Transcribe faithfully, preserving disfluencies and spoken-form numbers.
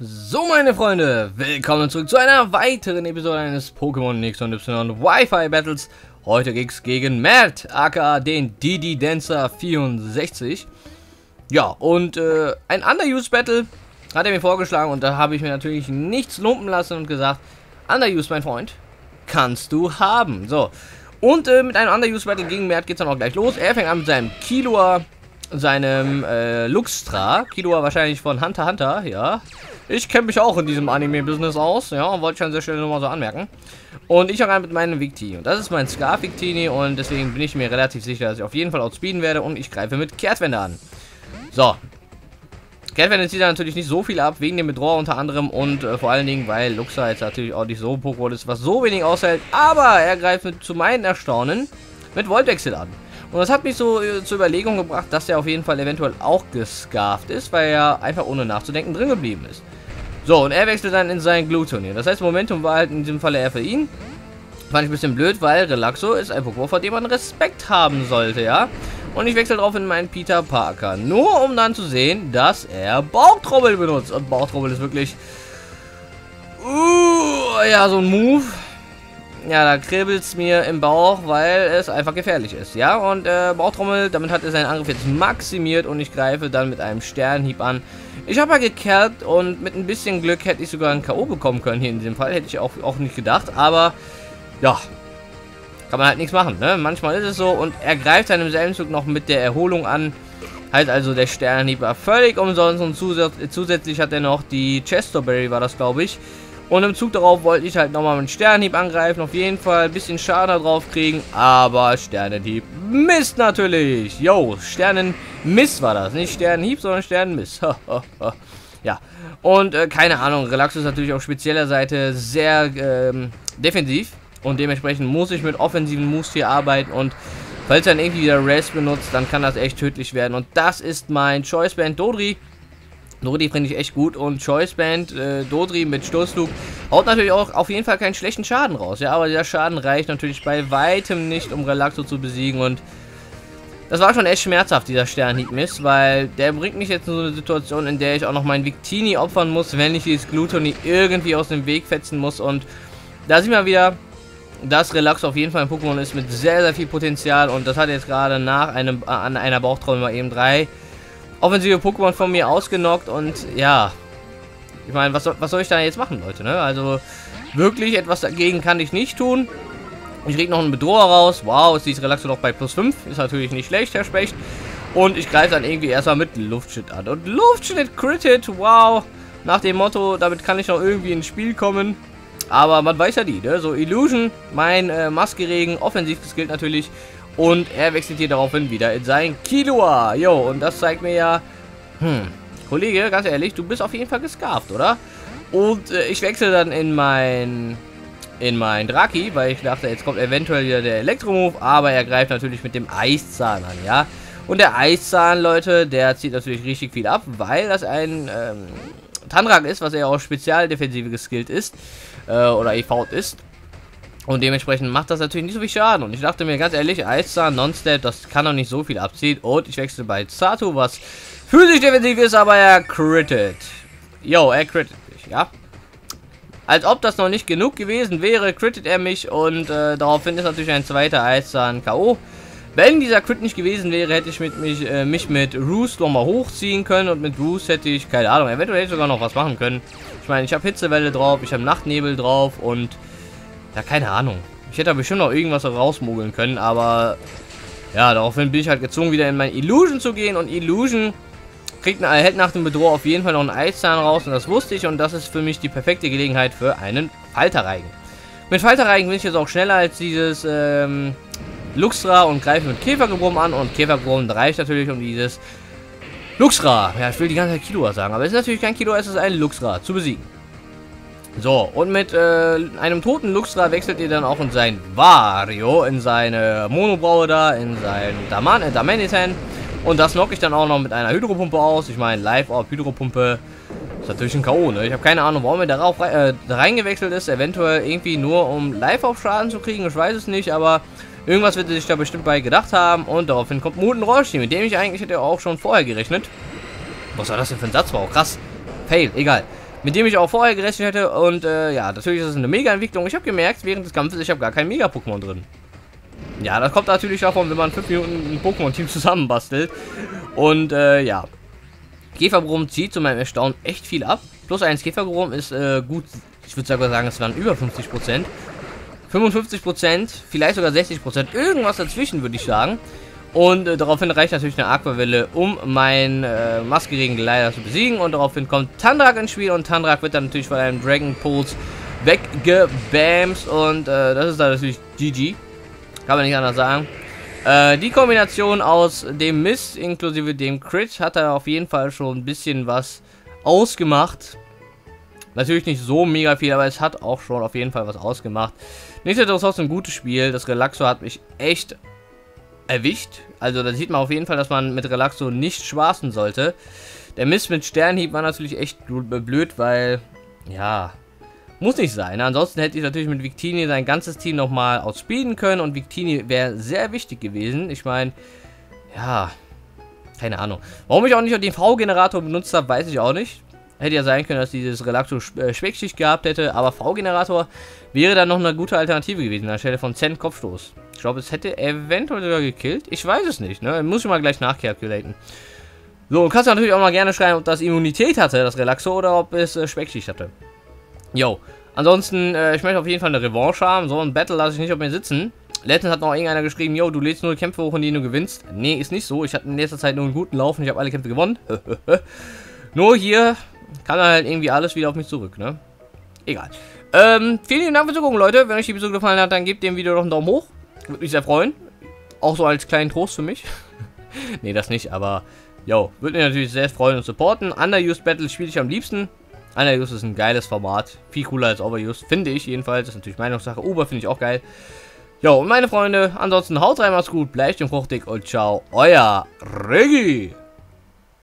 So, meine Freunde, willkommen zurück zu einer weiteren Episode eines Pokémon X und Y Wi-Fi Battles. Heute geht's gegen Mert, aka den Didi Dancer vierundsechzig. Ja, und äh, ein Underuse Battle hat er mir vorgeschlagen und da habe ich mir natürlich nichts lumpen lassen und gesagt, Underuse, mein Freund, kannst du haben. So, und äh, mit einem Underuse Battle gegen Mert geht's dann auch gleich los. Er fängt an mit seinem Kilua, seinem äh, Luxra. Kilua wahrscheinlich von Hunter x Hunter, ja. Ich kenne mich auch in diesem Anime-Business aus, ja, wollte ich an dieser Stelle nochmal so anmerken. Und ich auch rein mit meinem Victini. Und das ist mein Scar Victini und deswegen bin ich mir relativ sicher, dass ich auf jeden Fall outspeeden werde und ich greife mit Kehrtwende an. So. Kehrtwende zieht da natürlich nicht so viel ab, wegen dem Bedroher unter anderem und äh, vor allen Dingen, weil Luxra jetzt natürlich auch nicht so ein Pokémon ist, was so wenig aushält. Aber er greift mit, zu meinen Erstaunen mit Voltwechsel an. Und das hat mich so äh, zur Überlegung gebracht, dass er auf jeden Fall eventuell auch gescarft ist, weil er einfach ohne nachzudenken drin geblieben ist. So, und er wechselt dann in seinen Glutonier. Das heißt, Momentum war halt in diesem Falle eher für ihn. Fand ich ein bisschen blöd, weil Relaxo ist ein Pokémon, vor dem man Respekt haben sollte, ja. Und ich wechsle drauf in meinen Peter Parker. Nur um dann zu sehen, dass er Bauchtrubbel benutzt. Und Bauchtrubbel ist wirklich... Uh, ja, so ein Move. Ja, da kribbelt es mir im Bauch, weil es einfach gefährlich ist, ja. Und äh, Bauchtrommel, damit hat er seinen Angriff jetzt maximiert und ich greife dann mit einem Sternenhieb an. Ich habe mal gekehrt und mit ein bisschen Glück hätte ich sogar einen K O bekommen können hier in diesem Fall. Hätte ich auch, auch nicht gedacht, aber ja, kann man halt nichts machen, ne? Manchmal ist es so und er greift dann im selben Zug noch mit der Erholung an. Heißt also, der Sternenhieb war völlig umsonst und zusä zusätzlich hat er noch die Chesterberry, war das, glaube ich. Und im Zug darauf wollte ich halt nochmal mit Sternenhieb angreifen. Auf jeden Fall ein bisschen Schaden drauf kriegen. Aber Sternenhieb Mist natürlich. Yo, Sternenmiss war das. Nicht Sternenhieb, sondern Sternenmiss. Ja. Und äh, keine Ahnung. Relax ist natürlich auf spezieller Seite sehr ähm, defensiv. Und dementsprechend muss ich mit offensiven Moves hier arbeiten. Und falls dann irgendwie wieder Rest benutzt, dann kann das echt tödlich werden. Und das ist mein Choice Band Dodri. Dodri finde ich echt gut und Choice Band äh, Dodri mit Stoßflug haut natürlich auch auf jeden Fall keinen schlechten Schaden raus, ja, aber dieser Schaden reicht natürlich bei weitem nicht, um Relaxo zu besiegen und das war schon echt schmerzhaft, dieser Sternenhieb-Miss, weil der bringt mich jetzt in so eine Situation, in der ich auch noch meinen Victini opfern muss, wenn ich dieses Glutoni irgendwie aus dem Weg fetzen muss und da sieht man wieder, dass Relaxo auf jeden Fall ein Pokémon ist mit sehr, sehr viel Potenzial und das hat jetzt gerade nach einem, an einer Bauchtrommel mal eben drei offensive Pokémon von mir ausgenockt und ja, ich meine, was, was soll ich da jetzt machen, Leute, ne? Also, wirklich etwas dagegen kann ich nicht tun. Ich krieg noch einen Bedroher raus. Wow, ist dieses Relaxo noch bei plus fünf. Ist natürlich nicht schlecht, Herr Specht. Und ich greife dann irgendwie erstmal mit Luftschnitt an. Und Luftschnitt critted, wow. Nach dem Motto, damit kann ich noch irgendwie ins Spiel kommen. Aber man weiß ja die, ne? So, Illusion, mein äh, Maske-Regen, offensiv geskillt natürlich. Und er wechselt hier daraufhin wieder in sein Kilua. Jo, und das zeigt mir ja... Hm, Kollege, ganz ehrlich, du bist auf jeden Fall gescarft, oder? Und äh, ich wechsle dann in mein... In mein Draki, weil ich dachte, jetzt kommt eventuell wieder der Elektromove. Aber er greift natürlich mit dem Eiszahn an, ja? Und der Eiszahn, Leute, der zieht natürlich richtig viel ab, weil das ein... Ähm, Tandrak ist, was er auch spezialdefensive geskillt ist. Äh, oder E V ist. Und dementsprechend macht das natürlich nicht so viel Schaden. Und ich dachte mir ganz ehrlich, Eiszahn, Non-Stat, das kann doch nicht so viel abziehen. Und ich wechsle bei Zato, was physisch defensiv ist, aber er crittet. Yo, er crittet mich, ja. Als ob das noch nicht genug gewesen wäre, crittet er mich. Und äh, daraufhin ist natürlich ein zweiter Eiszahn K O Wenn dieser Crit nicht gewesen wäre, hätte ich mit mich, äh, mich mit Roost nochmal hochziehen können. Und mit Roost hätte ich, keine Ahnung, eventuell hätte ich sogar noch was machen können. Ich meine, ich habe Hitzewelle drauf, ich habe Nachtnebel drauf und... Ja, keine Ahnung. Ich hätte da bestimmt noch irgendwas rausmogeln können, aber... Ja, daraufhin bin ich halt gezwungen, wieder in mein Illusion zu gehen. Und Illusion kriegt eine, hält nach dem Bedroher auf jeden Fall noch einen Eiszahn raus. Und das wusste ich. Und das ist für mich die perfekte Gelegenheit für einen Falterreigen. Mit Falterreigen bin ich jetzt auch schneller als dieses ähm, Luxra und greife mit Käfergebrumm an. Und Käfergebrumm reicht natürlich um dieses Luxra. Ja, ich will die ganze Zeit Kilua sagen. Aber es ist natürlich kein Kilua, es ist ein Luxra zu besiegen. So, und mit äh, einem toten Luxra wechselt ihr dann auch in sein Vario, in seine Monobraue da, in sein Daman, äh, Damanitan. Und das knocke ich dann auch noch mit einer Hydropumpe aus. Ich meine, Live-Orb, Hydropumpe ist natürlich ein K O, ne? Ich habe keine Ahnung, warum er darauf rei äh, reingewechselt ist. Eventuell irgendwie nur, um Live-Orb-Schaden zu kriegen, ich weiß es nicht, aber irgendwas wird er sich da bestimmt bei gedacht haben. Und daraufhin kommt Muten Roshi, mit dem ich eigentlich hätte auch schon vorher gerechnet. Was war das denn für ein Satz? War auch krass. Fail, egal. mit dem ich auch vorher gerechnet hätte. Und äh, ja, natürlich ist es eine Mega-Entwicklung. Ich habe gemerkt, während des Kampfes, ich habe gar kein Mega-Pokémon drin. Ja, das kommt natürlich davon, wenn man fünf Minuten ein Pokémon-Team zusammenbastelt. Und äh, ja, Käfergebrumm zieht zu meinem Erstaunen echt viel ab. Plus eins Käfergebrumm ist äh, gut, ich würde sogar sagen, es waren über fünfzig Prozent. fünfundfünfzig Prozent, vielleicht sogar sechzig Prozent, irgendwas dazwischen würde ich sagen. Und äh, daraufhin reicht natürlich eine Aquavelle, um meinen äh, Maske-Regen leider zu besiegen. Und daraufhin kommt Tandrak ins Spiel. Und Tandrak wird dann natürlich von einem Dragon Pulse weggebamst. Und äh, das ist dann natürlich G G. Kann man nicht anders sagen. Äh, die Kombination aus dem Mist inklusive dem Crit hat da auf jeden Fall schon ein bisschen was ausgemacht. Natürlich nicht so mega viel, aber es hat auch schon auf jeden Fall was ausgemacht. Nichtsdestotrotz ein gutes Spiel. Das Relaxo hat mich echt erwischt. Also da sieht man auf jeden Fall, dass man mit Relaxo nicht schwarzen sollte. Der Mist mit Sternenhieb war natürlich echt blöd, weil, ja, muss nicht sein. Ansonsten hätte ich natürlich mit Victini sein ganzes Team nochmal outspeeden können. Und Victini wäre sehr wichtig gewesen. Ich meine, ja, keine Ahnung. Warum ich auch nicht den V-Generator benutzt habe, weiß ich auch nicht. Hätte ja sein können, dass dieses Relaxo Schwächstich gehabt hätte, aber V-Generator wäre dann noch eine gute Alternative gewesen, anstelle von Zen Kopfstoß. Ich glaube, es hätte eventuell sogar gekillt. Ich weiß es nicht, ne? Muss ich mal gleich nachkalkulaten. So, und kannst du natürlich auch mal gerne schreiben, ob das Immunität hatte, das Relaxo, oder ob es äh, Schwächstich hatte. Jo, ansonsten, äh, ich möchte auf jeden Fall eine Revanche haben. So ein Battle lasse ich nicht auf mir sitzen. Letztens hat noch irgendeiner geschrieben, yo, du lädst nur Kämpfe hoch, in denen du gewinnst. Nee, ist nicht so. Ich hatte in letzter Zeit nur einen guten Lauf und ich habe alle Kämpfe gewonnen. Nur hier kann halt irgendwie alles wieder auf mich zurück, ne? Egal. Ähm, vielen Dank fürs Zugucken, Leute. Wenn euch die Episode gefallen hat, dann gebt dem Video doch einen Daumen hoch. Würde mich sehr freuen. Auch so als kleinen Trost für mich. Nee, das nicht, aber, yo, würde mich natürlich sehr freuen und supporten. Underused Battle spiele ich am liebsten. Underused ist ein geiles Format. Viel cooler als Overused, finde ich jedenfalls. Das ist natürlich Meinungssache. Uber finde ich auch geil. Jo, und meine Freunde, ansonsten haut rein, macht's gut, bleibt im Fruchtig und ciao, euer Reggie.